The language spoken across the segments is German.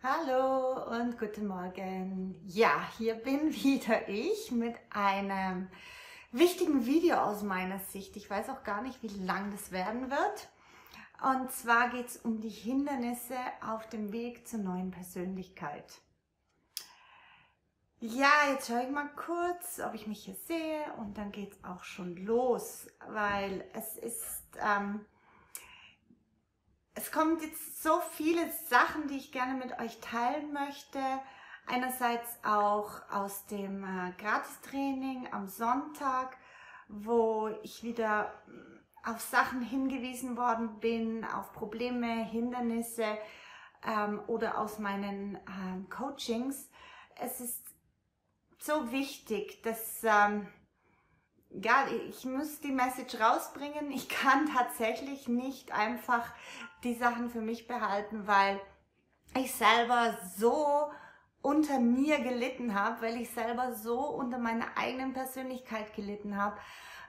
Hallo und guten Morgen. Ja, hier bin wieder ich mit einem wichtigen Video aus meiner Sicht. Ich weiß auch gar nicht, wie lang das werden wird. Und zwar geht es um die Hindernisse auf dem Weg zur neuen Persönlichkeit. Ja, jetzt schaue ich mal kurz, ob ich mich hier sehe und dann geht es auch schon los, weil es ist... Es kommen jetzt so viele Sachen, die ich gerne mit euch teilen möchte. Einerseits auch aus dem Gratistraining am Sonntag, wo ich wieder auf Sachen hingewiesen worden bin, auf Probleme, Hindernisse oder aus meinen Coachings. Es ist so wichtig, dass... Ja, ich muss die Message rausbringen. Ich kann tatsächlich nicht einfach die Sachen für mich behalten, weil ich selber so unter mir gelitten habe, weil ich selber so unter meiner eigenen Persönlichkeit gelitten habe,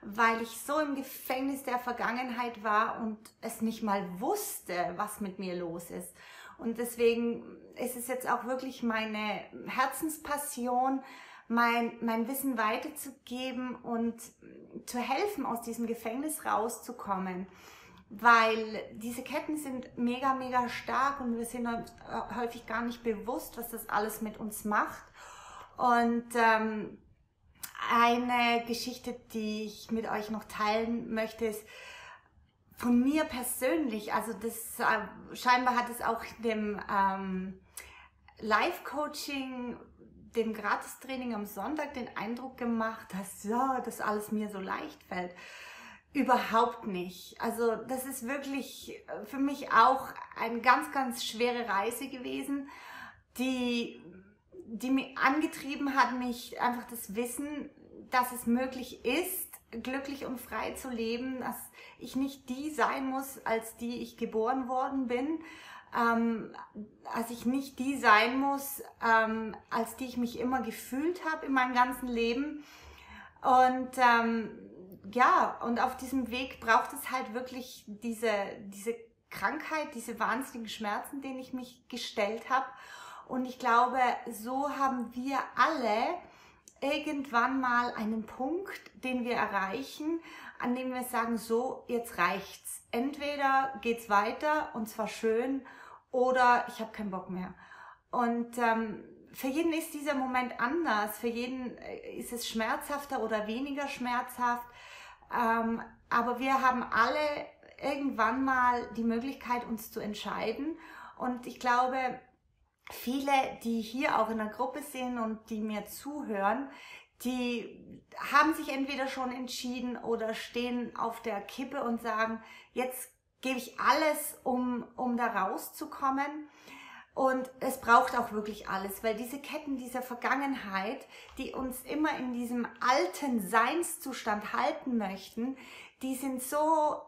weil ich so im Gefängnis der Vergangenheit war und es nicht mal wusste, was mit mir los ist. Und deswegen ist es jetzt auch wirklich meine Herzenspassion, mein Wissen weiterzugeben und zu helfen, aus diesem Gefängnis rauszukommen. Weil diese Ketten sind mega, mega stark und wir sind uns häufig gar nicht bewusst, was das alles mit uns macht. Und eine Geschichte, die ich mit euch noch teilen möchte, ist von mir persönlich. Also das scheinbar hat es auch dem Live-Coaching, dem Gratistraining am Sonntag den Eindruck gemacht, dass ja, das alles mir so leicht fällt. Überhaupt nicht. Also das ist wirklich für mich auch eine ganz, ganz schwere Reise gewesen, die mich angetrieben hat, mich einfach das Wissen, dass es möglich ist, glücklich und frei zu leben, dass ich nicht die sein muss, als die ich geboren worden bin, als ich nicht die sein muss, als die ich mich immer gefühlt habe in meinem ganzen Leben. Und ja, und auf diesem Weg braucht es halt wirklich diese Krankheit, diese wahnsinnigen Schmerzen, denen ich mich gestellt habe. Und ich glaube, so haben wir alle irgendwann mal einen Punkt, den wir erreichen, an dem wir sagen, so, jetzt reicht's. Entweder geht's weiter und zwar schön oder ich habe keinen Bock mehr. Und für jeden ist dieser Moment anders, für jeden ist es schmerzhafter oder weniger schmerzhaft, aber wir haben alle irgendwann mal die Möglichkeit, uns zu entscheiden. Und ich glaube, viele, die hier auch in der Gruppe sind und die mir zuhören, die haben sich entweder schon entschieden oder stehen auf der Kippe und sagen, jetzt gebe ich alles, um da rauszukommen. Und es braucht auch wirklich alles, weil diese Ketten dieser Vergangenheit, die uns immer in diesem alten Seinszustand halten möchten, die sind so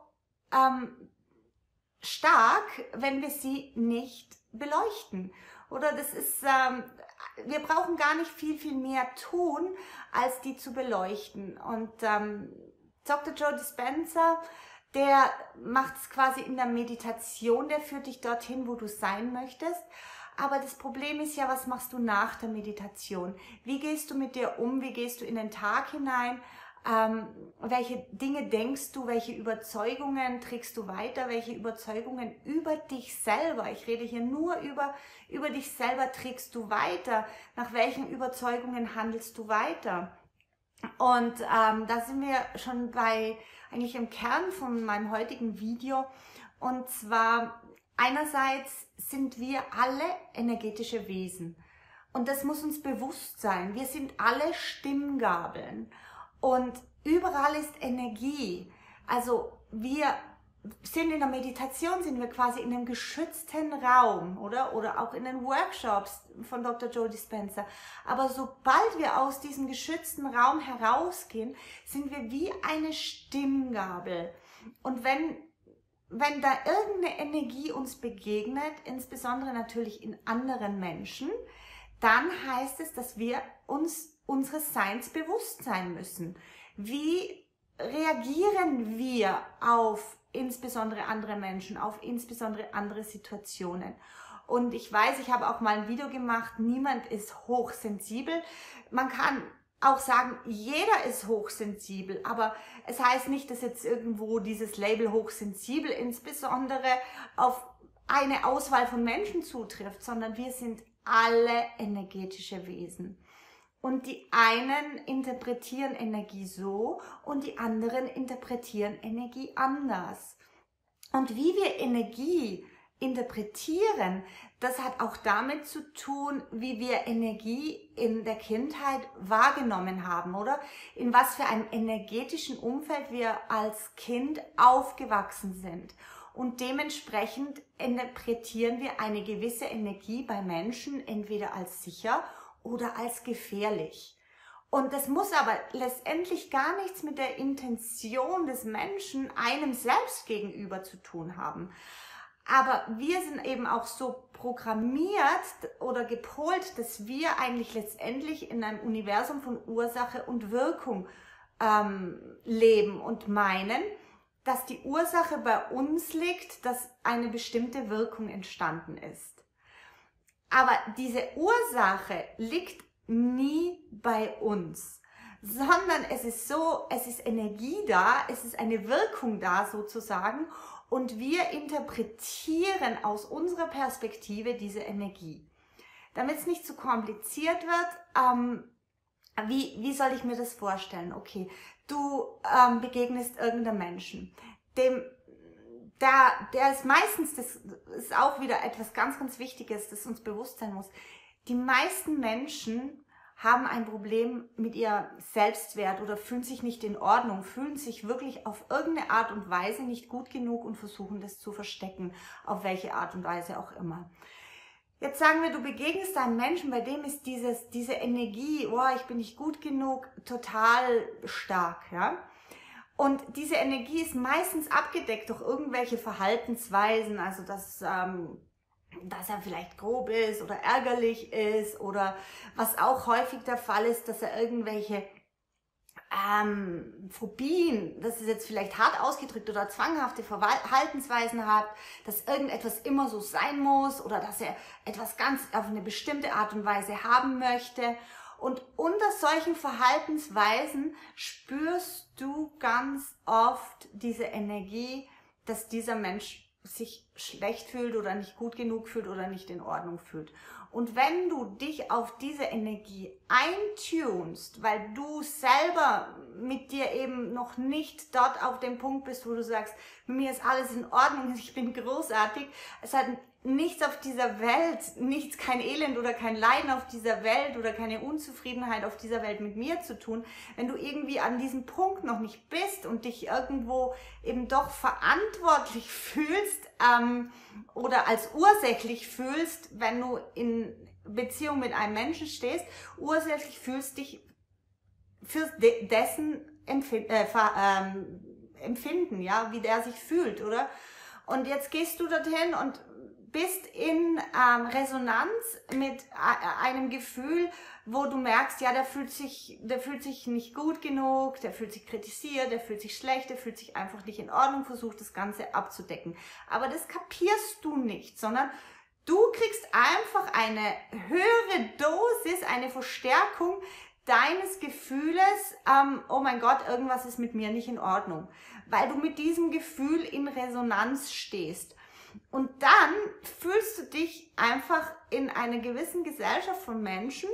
stark, wenn wir sie nicht beleuchten. Oder das ist, wir brauchen gar nicht viel, viel mehr tun, als die zu beleuchten. Und Dr. Joe Dispenza, der macht es quasi in der Meditation, der führt dich dorthin, wo du sein möchtest. Aber das Problem ist ja, was machst du nach der Meditation? Wie gehst du mit dir um? Wie gehst du in den Tag hinein? Welche Dinge denkst du, welche Überzeugungen trägst du weiter, welche Überzeugungen über dich selber, ich rede hier nur über dich selber, trägst du weiter, nach welchen Überzeugungen handelst du weiter? Und da sind wir schon bei, eigentlich im Kern von meinem heutigen Video, und zwar einerseits sind wir alle energetische Wesen und das muss uns bewusst sein, wir sind alle Stimmgabeln. Und überall ist Energie. Also wir sind in der Meditation, sind wir quasi in einem geschützten Raum, oder? Oder auch in den Workshops von Dr. Joe Dispenza. Aber sobald wir aus diesem geschützten Raum herausgehen, sind wir wie eine Stimmgabel. Und wenn da irgendeine Energie uns begegnet, insbesondere natürlich in anderen Menschen, dann heißt es, dass wir uns unseres Seins bewusst sein müssen. Wie reagieren wir auf insbesondere andere Menschen, auf insbesondere andere Situationen? Und ich weiß, ich habe auch mal ein Video gemacht, niemand ist hochsensibel. Man kann auch sagen, jeder ist hochsensibel, aber es heißt nicht, dass jetzt irgendwo dieses Label hochsensibel insbesondere auf eine Auswahl von Menschen zutrifft, sondern wir sind alle energetische Wesen. Und die einen interpretieren Energie so und die anderen interpretieren Energie anders. Und wie wir Energie interpretieren, das hat auch damit zu tun, wie wir Energie in der Kindheit wahrgenommen haben, oder? In was für einem energetischen Umfeld wir als Kind aufgewachsen sind. Und dementsprechend interpretieren wir eine gewisse Energie bei Menschen entweder als sicher oder als gefährlich. Und das muss aber letztendlich gar nichts mit der Intention des Menschen einem selbst gegenüber zu tun haben. Aber wir sind eben auch so programmiert oder gepolt, dass wir eigentlich letztendlich in einem Universum von Ursache und Wirkung leben und meinen, dass die Ursache bei uns liegt, dass eine bestimmte Wirkung entstanden ist. Aber diese Ursache liegt nie bei uns, sondern es ist so, es ist Energie da, es ist eine Wirkung da sozusagen und wir interpretieren aus unserer Perspektive diese Energie. Damit es nicht zu kompliziert wird, wie soll ich mir das vorstellen? Okay, du begegnest irgendeinem Menschen, der ist meistens, das ist auch wieder etwas ganz, ganz Wichtiges, das uns bewusst sein muss. Die meisten Menschen haben ein Problem mit ihrem Selbstwert oder fühlen sich nicht in Ordnung, fühlen sich wirklich auf irgendeine Art und Weise nicht gut genug und versuchen das zu verstecken, auf welche Art und Weise auch immer. Jetzt sagen wir, du begegnest einem Menschen, bei dem ist diese Energie, oh, ich bin nicht gut genug, total stark, ja. Und diese Energie ist meistens abgedeckt durch irgendwelche Verhaltensweisen, also dass er vielleicht grob ist oder ärgerlich ist oder was auch häufig der Fall ist, dass er irgendwelche Phobien, das ist jetzt vielleicht hart ausgedrückt, oder zwanghafte Verhaltensweisen hat, dass irgendetwas immer so sein muss oder dass er etwas ganz auf eine bestimmte Art und Weise haben möchte. Und unter solchen Verhaltensweisen spürst du ganz oft diese Energie, dass dieser Mensch sich schlecht fühlt oder nicht gut genug fühlt oder nicht in Ordnung fühlt. Und wenn du dich auf diese Energie eintunst, weil du selber mit dir eben noch nicht dort auf dem Punkt bist, wo du sagst, mit mir ist alles in Ordnung, ich bin großartig, es hat nichts auf dieser Welt, nichts, kein Elend oder kein Leiden auf dieser Welt oder keine Unzufriedenheit auf dieser Welt mit mir zu tun. Wenn du irgendwie an diesem Punkt noch nicht bist und dich irgendwo eben doch verantwortlich fühlst oder als ursächlich fühlst, wenn du in Beziehung mit einem Menschen stehst, ursächlich fühlst dich für dessen Empfinden, ja, wie der sich fühlt, oder? Und jetzt gehst du dorthin und bist in Resonanz mit einem Gefühl, wo du merkst, ja, der fühlt sich nicht gut genug, der fühlt sich kritisiert, der fühlt sich schlecht, der fühlt sich einfach nicht in Ordnung, versucht das Ganze abzudecken. Aber das kapierst du nicht, sondern du kriegst einfach eine höhere Dosis, eine Verstärkung deines Gefühles, oh mein Gott, irgendwas ist mit mir nicht in Ordnung, weil du mit diesem Gefühl in Resonanz stehst. Und dann fühlst du dich einfach in einer gewissen Gesellschaft von Menschen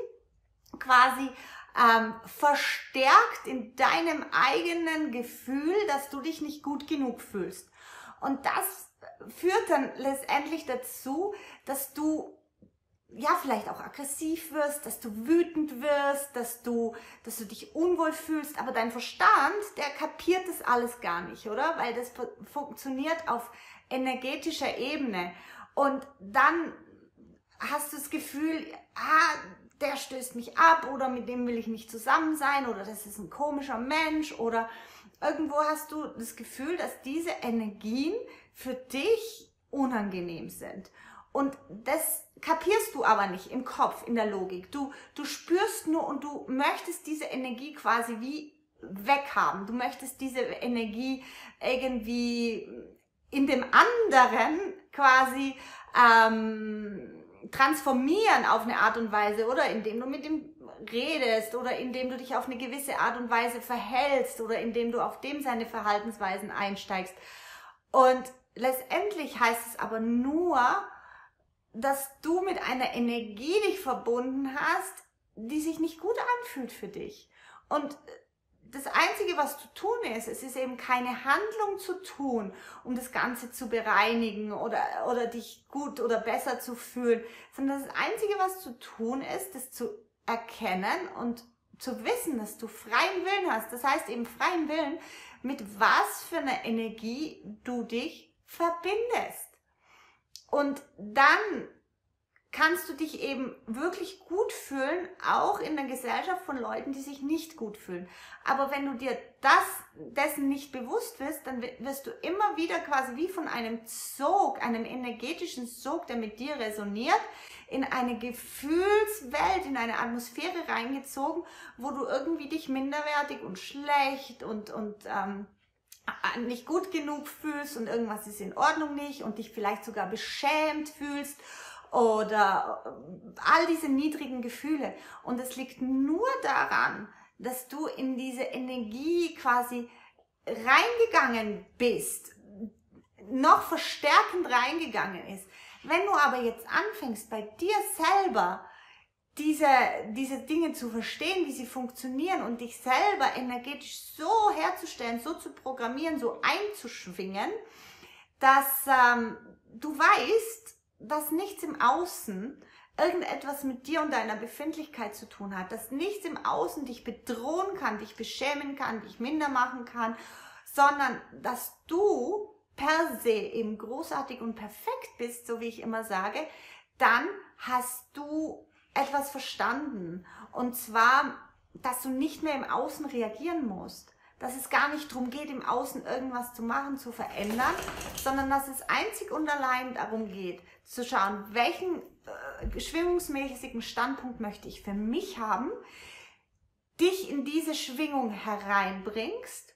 quasi verstärkt in deinem eigenen Gefühl, dass du dich nicht gut genug fühlst. Und das führt dann letztendlich dazu, dass du ja vielleicht auch aggressiv wirst, dass du wütend wirst, dass du dich unwohl fühlst. Aber dein Verstand, der kapiert das alles gar nicht, oder? Weil das funktioniert auf energetischer Ebene. Und dann hast du das Gefühl, der stößt mich ab oder mit dem will ich nicht zusammen sein oder das ist ein komischer Mensch oder irgendwo hast du das Gefühl, dass diese Energien für dich unangenehm sind. Und das kapierst du aber nicht im Kopf, in der Logik. Du spürst nur und du möchtest diese Energie quasi wie weghaben. Du möchtest diese Energie irgendwie in dem anderen quasi transformieren auf eine Art und Weise, oder indem du mit ihm redest oder indem du dich auf eine gewisse Art und Weise verhältst oder indem du auf dem seine Verhaltensweisen einsteigst. Und letztendlich heißt es aber nur, dass du mit einer Energie dich verbunden hast, die sich nicht gut anfühlt für dich. Und das Einzige, was zu tun ist, es ist eben keine Handlung zu tun, um das Ganze zu bereinigen oder dich gut oder besser zu fühlen, sondern das Einzige, was zu tun ist, das zu erkennen und zu wissen, dass du freien Willen hast. Das heißt eben freien Willen, mit was für einer Energie du dich verbindest. Und dann kannst du dich eben wirklich gut fühlen, auch in der Gesellschaft von Leuten, die sich nicht gut fühlen. Aber wenn du dir dessen nicht bewusst bist, dann wirst du immer wieder quasi wie von einem Sog, einem energetischen Sog, der mit dir resoniert, in eine Gefühlswelt, in eine Atmosphäre reingezogen, wo du irgendwie dich minderwertig und schlecht und nicht gut genug fühlst und irgendwas ist in Ordnung nicht und dich vielleicht sogar beschämt fühlst. Oder all diese niedrigen Gefühle. Und es liegt nur daran, dass du in diese Energie quasi reingegangen bist, noch verstärkend reingegangen ist. Wenn du aber jetzt anfängst, bei dir selber diese Dinge zu verstehen, wie sie funktionieren und dich selber energetisch so herzustellen, so zu programmieren, so einzuschwingen, dass du weißt, dass nichts im Außen irgendetwas mit dir und deiner Befindlichkeit zu tun hat, dass nichts im Außen dich bedrohen kann, dich beschämen kann, dich minder machen kann, sondern dass du per se eben großartig und perfekt bist, so wie ich immer sage, dann hast du etwas verstanden. Und zwar, dass du nicht mehr im Außen reagieren musst. Dass es gar nicht darum geht, im Außen irgendwas zu machen, zu verändern, sondern dass es einzig und allein darum geht, zu schauen, welchen schwingungsmäßigen Standpunkt möchte ich für mich haben, dich in diese Schwingung hereinbringst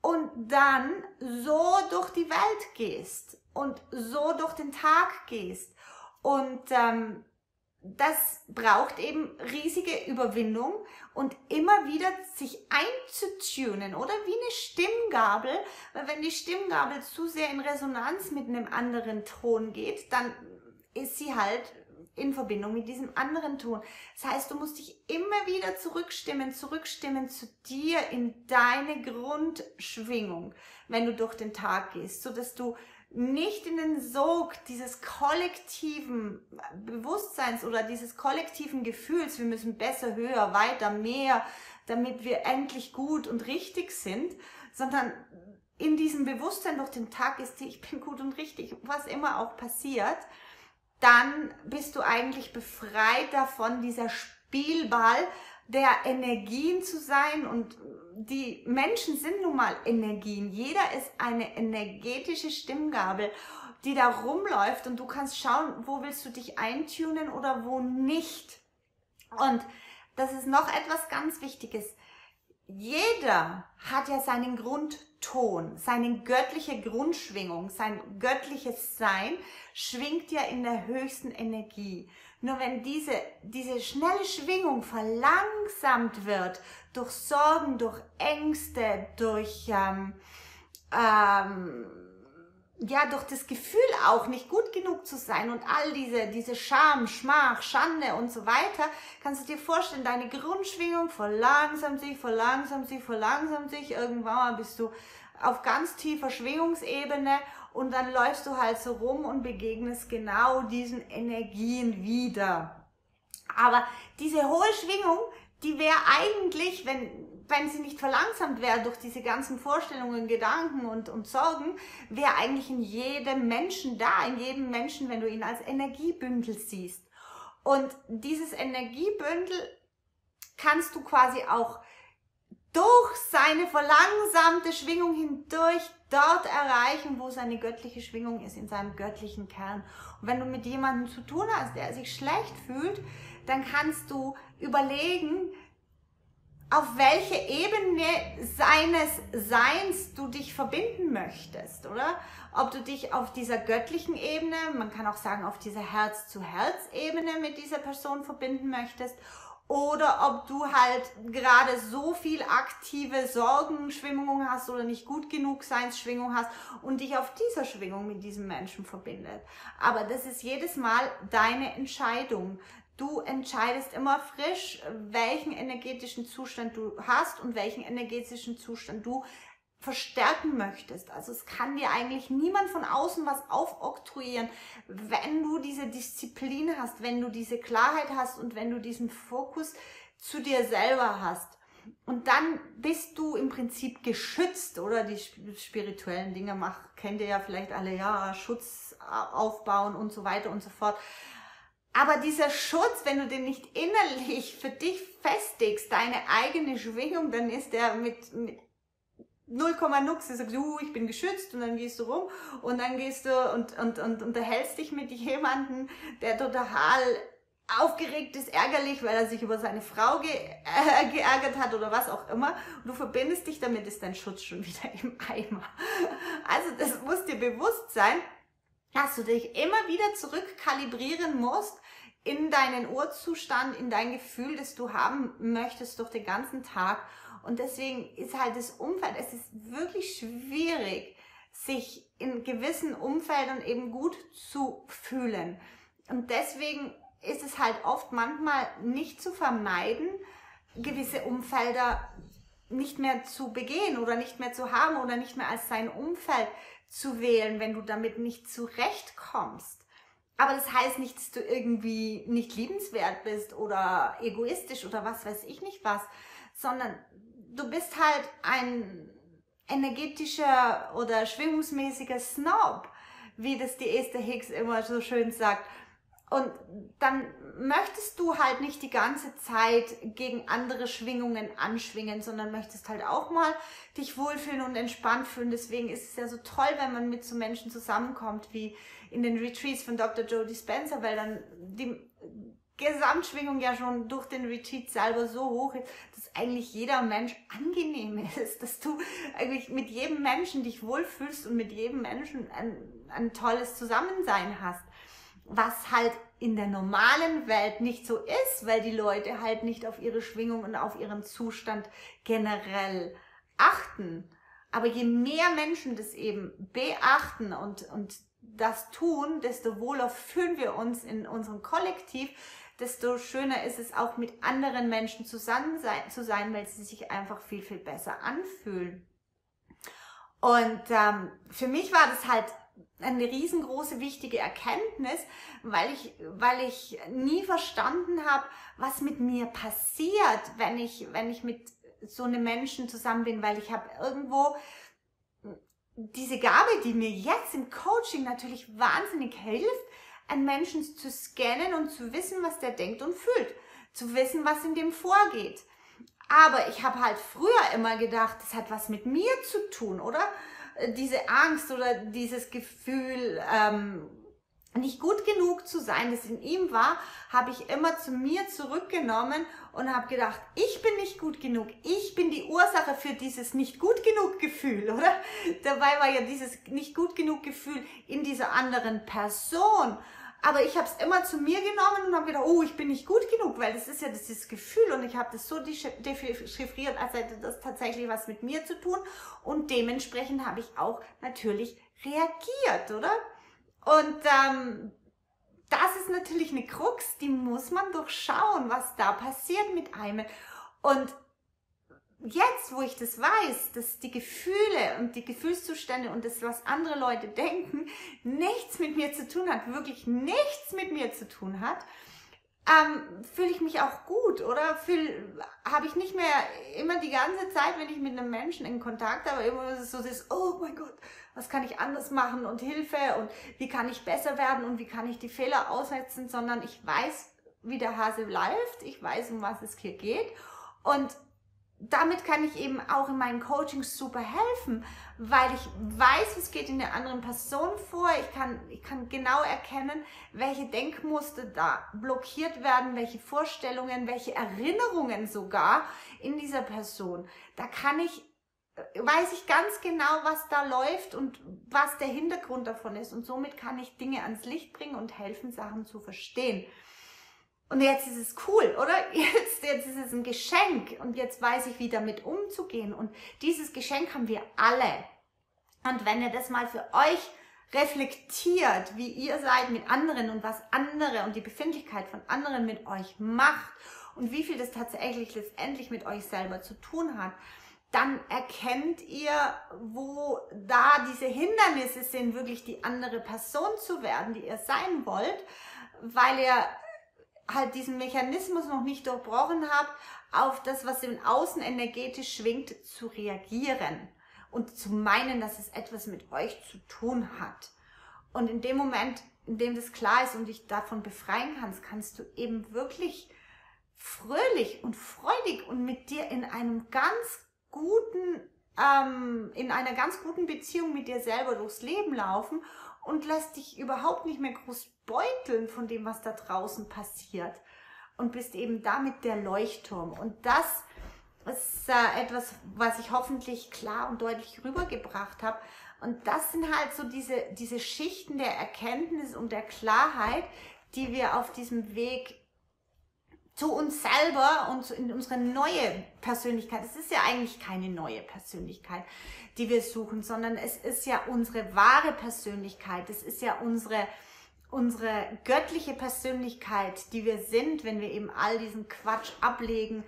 und dann so durch die Welt gehst und so durch den Tag gehst. Und das braucht eben riesige Überwindung und immer wieder sich einzutunen, oder? Wie eine Stimmgabel, weil wenn die Stimmgabel zu sehr in Resonanz mit einem anderen Ton geht, dann ist sie halt in Verbindung mit diesem anderen Ton. Das heißt, du musst dich immer wieder zurückstimmen zu dir in deine Grundschwingung, wenn du durch den Tag gehst, sodass du nicht in den Sog dieses kollektiven Bewusstseins oder dieses kollektiven Gefühls, wir müssen besser, höher, weiter, mehr, damit wir endlich gut und richtig sind, sondern in diesem Bewusstsein durch den Tag ist, ich bin gut und richtig, was immer auch passiert, dann bist du eigentlich befreit davon, dieser Spielball der Energien zu sein. Und die Menschen sind nun mal Energien. Jeder ist eine energetische Stimmgabel, die da rumläuft und du kannst schauen, wo willst du dich eintunen oder wo nicht. Und das ist noch etwas ganz Wichtiges. Jeder hat ja seinen Grundton, seine göttliche Grundschwingung, sein göttliches Sein schwingt ja in der höchsten Energie. Nur wenn diese schnelle Schwingung verlangsamt wird durch Sorgen, durch Ängste, durch ja, durch das Gefühl auch, nicht gut genug zu sein und all diese Scham, Schmach, Schande und so weiter, kannst du dir vorstellen, deine Grundschwingung verlangsamt sich, irgendwann bist du auf ganz tiefer Schwingungsebene und dann läufst du halt so rum und begegnest genau diesen Energien wieder. Aber diese hohe Schwingung, die wäre eigentlich, wenn sie nicht verlangsamt wäre durch diese ganzen Vorstellungen, Gedanken und Sorgen, wäre eigentlich in jedem Menschen da, in jedem Menschen, wenn du ihn als Energiebündel siehst. Und dieses Energiebündel kannst du quasi auch durch seine verlangsamte Schwingung hindurch dort erreichen, wo seine göttliche Schwingung ist, in seinem göttlichen Kern. Und wenn du mit jemandem zu tun hast, der sich schlecht fühlt, dann kannst du überlegen, auf welche Ebene seines Seins du dich verbinden möchtest, oder? Ob du dich auf dieser göttlichen Ebene, man kann auch sagen auf dieser Herz-zu-Herz-Ebene mit dieser Person verbinden möchtest, oder ob du halt gerade so viel aktive Sorgenschwingung hast oder nicht gut genug Seinsschwingung hast und dich auf dieser Schwingung mit diesem Menschen verbindet. Aber das ist jedes Mal deine Entscheidung. Du entscheidest immer frisch, welchen energetischen Zustand du hast und welchen energetischen Zustand du verstärken möchtest. Also es kann dir eigentlich niemand von außen was aufoktroyieren, wenn du diese Disziplin hast, wenn du diese Klarheit hast und wenn du diesen Fokus zu dir selber hast. Und dann bist du im Prinzip geschützt, oder? Die spirituellen Dinge kennt ihr ja vielleicht alle, ja, Schutz aufbauen und so weiter und so fort. Aber dieser Schutz, wenn du den nicht innerlich für dich festigst, deine eigene Schwingung, dann ist der mit 0,0. Du sagst, ich bin geschützt, und dann gehst du rum und dann gehst du und unterhältst dich mit jemandem, der total aufgeregt ist, ärgerlich, weil er sich über seine Frau geärgert hat oder was auch immer. Und du verbindest dich damit, ist dein Schutz schon wieder im Eimer. Also das muss dir bewusst sein, dass du dich immer wieder zurückkalibrieren musst in deinen Urzustand, in dein Gefühl, das du haben möchtest durch den ganzen Tag. Und deswegen ist halt das Umfeld, es ist wirklich schwierig, sich in gewissen Umfeldern eben gut zu fühlen. Und deswegen ist es halt oft manchmal nicht zu vermeiden, gewisse Umfelder nicht mehr zu begehen oder nicht mehr zu haben oder nicht mehr als sein Umfeld zu wählen, wenn du damit nicht zurechtkommst. Aber das heißt nicht, dass du irgendwie nicht liebenswert bist oder egoistisch oder was weiß ich nicht was, sondern du bist halt ein energetischer oder schwingungsmäßiger Snob, wie das die Esther Hicks immer so schön sagt. Und dann möchtest du halt nicht die ganze Zeit gegen andere Schwingungen anschwingen, sondern möchtest halt auch mal dich wohlfühlen und entspannt fühlen. Deswegen ist es ja so toll, wenn man mit so Menschen zusammenkommt, wie in den Retreats von Dr. Joe Dispenza, weil dann die Gesamtschwingung ja schon durch den Retreat selber so hoch ist, dass eigentlich jeder Mensch angenehm ist, dass du eigentlich mit jedem Menschen dich wohlfühlst und mit jedem Menschen ein tolles Zusammensein hast. Was halt in der normalen Welt nicht so ist, weil die Leute halt nicht auf ihre Schwingung und auf ihren Zustand generell achten. Aber je mehr Menschen das eben beachten und das tun, desto wohler fühlen wir uns in unserem Kollektiv, desto schöner ist es auch, mit anderen Menschen zusammen zu sein, weil sie sich einfach viel, viel besser anfühlen. Und für mich war das halt eine riesengroße, wichtige Erkenntnis, weil ich nie verstanden habe, was mit mir passiert, wenn ich mit so einem Menschen zusammen bin, weil ich habe irgendwo diese Gabe, die mir jetzt im Coaching natürlich wahnsinnig hilft, einen Menschen zu scannen und zu wissen, was der denkt und fühlt, zu wissen, was in dem vorgeht. Aber ich habe halt früher immer gedacht, das hat was mit mir zu tun, oder? Diese Angst oder dieses Gefühl, nicht gut genug zu sein, das in ihm war, habe ich immer zu mir zurückgenommen und habe gedacht, ich bin nicht gut genug, ich bin die Ursache für dieses nicht gut genug Gefühl, oder? Dabei war ja dieses nicht gut genug Gefühl in dieser anderen Person. Aber ich habe es immer zu mir genommen und habe gedacht, oh, ich bin nicht gut genug, weil das ist ja dieses Gefühl, und ich habe das so dechiffriert, als hätte das tatsächlich was mit mir zu tun, und dementsprechend habe ich auch natürlich reagiert, oder? Und das ist natürlich eine Krux, die muss man durchschauen, was da passiert mit einem. Und jetzt, wo ich das weiß, dass die Gefühle und die Gefühlszustände und das, was andere Leute denken, nichts mit mir zu tun hat, wirklich nichts mit mir zu tun hat, fühle ich mich auch gut, oder? Habe ich nicht mehr immer die ganze Zeit, wenn ich mit einem Menschen in Kontakt habe, immer so das, oh mein Gott, was kann ich anders machen und Hilfe und wie kann ich besser werden und wie kann ich die Fehler aussetzen, sondern ich weiß, wie der Hase läuft, ich weiß, um was es hier geht, und damit kann ich eben auch in meinen Coachings super helfen, weil ich weiß, was geht in der anderen Person vor. Ich kann genau erkennen, welche Denkmuster da blockiert werden, welche Vorstellungen, welche Erinnerungen sogar in dieser Person. Da weiß ich ganz genau, was da läuft und was der Hintergrund davon ist. Und somit kann ich Dinge ans Licht bringen und helfen, Sachen zu verstehen. Und jetzt ist es cool, oder? Jetzt ist es ein Geschenk und jetzt weiß ich, wie damit umzugehen. Und dieses Geschenk haben wir alle. Und wenn ihr das mal für euch reflektiert, wie ihr seid mit anderen und was andere und die Befindlichkeit von anderen mit euch macht und wie viel das tatsächlich letztendlich mit euch selber zu tun hat, dann erkennt ihr, wo da diese Hindernisse sind, wirklich die andere Person zu werden, die ihr sein wollt, weil ihr halt diesen Mechanismus noch nicht durchbrochen habt, auf das, was im Außen energetisch schwingt, zu reagieren und zu meinen, dass es etwas mit euch zu tun hat. Und in dem Moment, in dem das klar ist und dich davon befreien kannst, kannst du eben wirklich fröhlich und freudig und mit dir in einem ganz guten, in einer ganz guten Beziehung mit dir selber durchs Leben laufen und lässt dich überhaupt nicht mehr groß beuteln von dem, was da draußen passiert und bist eben damit der Leuchtturm. Und das ist etwas, was ich hoffentlich klar und deutlich rübergebracht habe. Und das sind halt so diese Schichten der Erkenntnis und der Klarheit, die wir auf diesem Weg zu uns selber und in unsere neue Persönlichkeit. Es ist ja eigentlich keine neue Persönlichkeit, die wir suchen, sondern es ist ja unsere wahre Persönlichkeit. Es ist ja unsere göttliche Persönlichkeit, die wir sind, wenn wir eben all diesen Quatsch ablegen,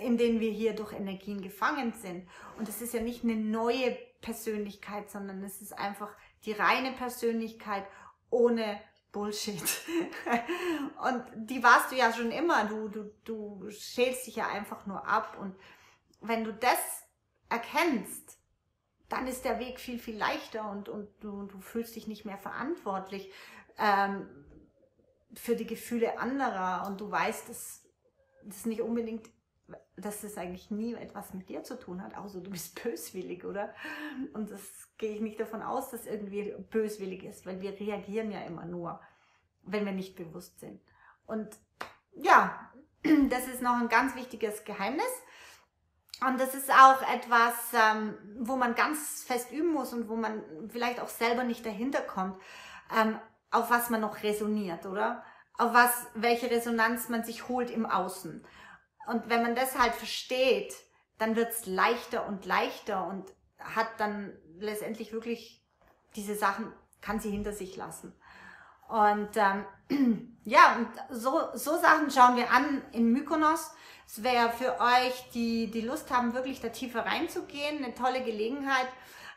in den wir hier durch Energien gefangen sind. Und es ist ja nicht eine neue Persönlichkeit, sondern es ist einfach die reine Persönlichkeit ohne Bullshit. Und die warst du ja schon immer. Du schälst dich ja einfach nur ab. Und wenn du das erkennst, dann ist der Weg viel, viel leichter und du fühlst dich nicht mehr verantwortlich für die Gefühle anderer. Und du weißt, dass das nicht unbedingt, dass das eigentlich nie etwas mit dir zu tun hat, außer du bist böswillig, oder? Und das gehe ich nicht davon aus, dass irgendwie böswillig ist, weil wir reagieren ja immer nur, wenn wir nicht bewusst sind. Und ja, das ist noch ein ganz wichtiges Geheimnis. Und das ist auch etwas, wo man ganz fest üben muss und wo man vielleicht auch selber nicht dahinter kommt, auf was man noch resoniert, oder? Welche Resonanz man sich holt im Außen. Und wenn man das halt versteht, dann wird's leichter und leichter und hat dann letztendlich wirklich diese Sachen, kann sie hinter sich lassen. Und ja, und so Sachen schauen wir an in Mykonos. Es wäre für euch, die Lust haben, wirklich da tiefer reinzugehen, eine tolle Gelegenheit,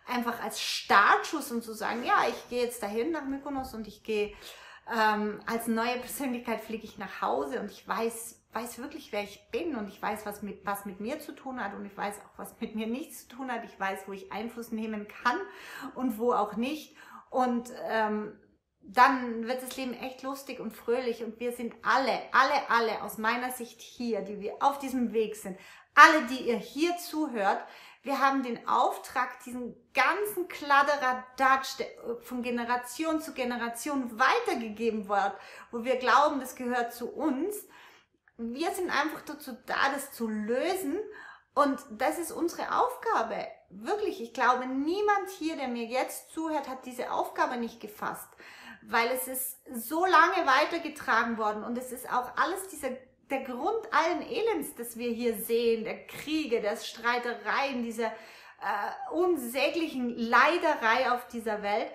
einfach als Startschuss und zu sagen, ja, ich gehe jetzt dahin nach Mykonos und ich gehe als neue Persönlichkeit fliege ich nach Hause und ich weiß wirklich, wer ich bin und ich weiß, was mit mir zu tun hat und ich weiß auch, was mit mir nichts zu tun hat. Ich weiß, wo ich Einfluss nehmen kann und wo auch nicht. Und dann wird das Leben echt lustig und fröhlich und wir sind alle aus meiner Sicht hier, die wir auf diesem Weg sind, alle, die ihr hier zuhört. Wir haben den Auftrag, diesen ganzen Kladderadatsch, der von Generation zu Generation weitergegeben wird, wo wir glauben, das gehört zu uns. Wir sind einfach dazu da, das zu lösen und das ist unsere Aufgabe. Wirklich, ich glaube, niemand hier, der mir jetzt zuhört, hat diese Aufgabe nicht gefasst, weil es ist so lange weitergetragen worden und es ist auch alles der Grund allen Elends, das wir hier sehen, der Kriege, der Streitereien, dieser unsäglichen Leiderei auf dieser Welt,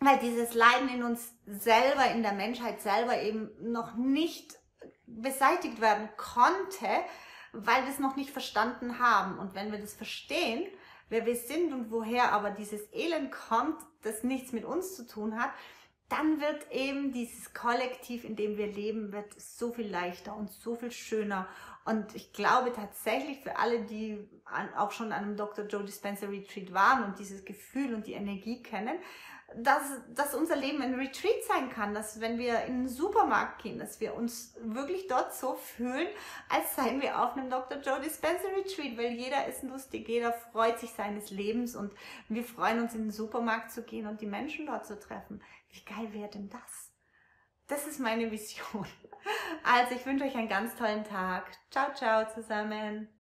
weil dieses Leiden in uns selber, in der Menschheit selber eben noch nicht beseitigt werden konnte, weil wir es noch nicht verstanden haben. Und wenn wir das verstehen, wer wir sind und woher aber dieses Elend kommt, das nichts mit uns zu tun hat, dann wird eben dieses Kollektiv, in dem wir leben, wird so viel leichter und so viel schöner Und ich glaube tatsächlich, für alle, die auch schon an einem Dr. Joe Dispenza Retreat waren und dieses Gefühl und die Energie kennen, dass unser Leben ein Retreat sein kann, dass wenn wir in den Supermarkt gehen, dass wir uns wirklich dort so fühlen, als seien wir auf einem Dr. Joe Dispenza Retreat, weil jeder ist lustig, jeder freut sich seines Lebens und wir freuen uns, in den Supermarkt zu gehen und die Menschen dort zu treffen. Wie geil wäre denn das? Das ist meine Vision. Also ich wünsche euch einen ganz tollen Tag. Ciao, ciao zusammen.